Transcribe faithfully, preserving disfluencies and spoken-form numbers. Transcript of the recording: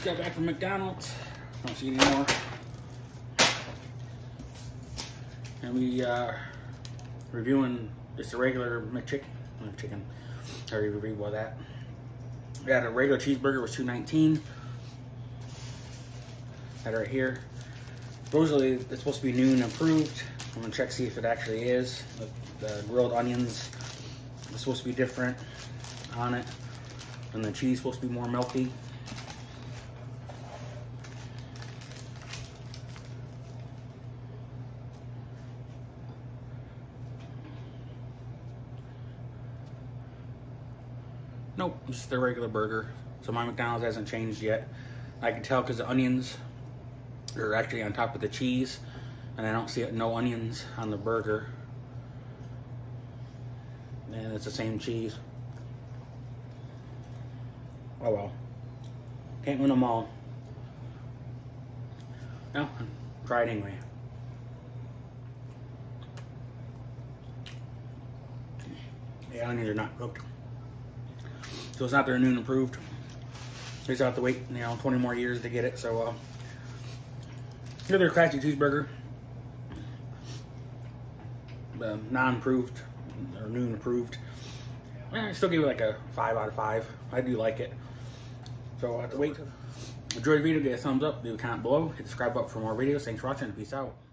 Just got back from McDonald's. Don't see any more. And we uh reviewing just a regular McChicken. McChicken. I already reviewed all that. We had a regular cheeseburger, was two nineteen. That right here. Supposedly it's supposed to be noon approved. I'm gonna check see if it actually is. The, the grilled onions is supposed to be different on it, and the cheese is supposed to be more melty. Nope, it's the regular burger. So my McDonald's hasn't changed yet. I can tell because the onions are actually on top of the cheese, and I don't see it, no onions on the burger. And it's the same cheese. Oh well, can't win them all. No, try it anyway. The onions are not cooked. So it's not their noon approved. They just have to wait, you know, twenty more years to get it. So uh, here's their classic cheeseburger, the non-approved or noon approved. I still give it like a five out of five. I do like it. So I have to wait. Enjoy the video. Give it a thumbs up. Leave a comment below. Hit the subscribe button for more videos. Thanks for watching. Peace out.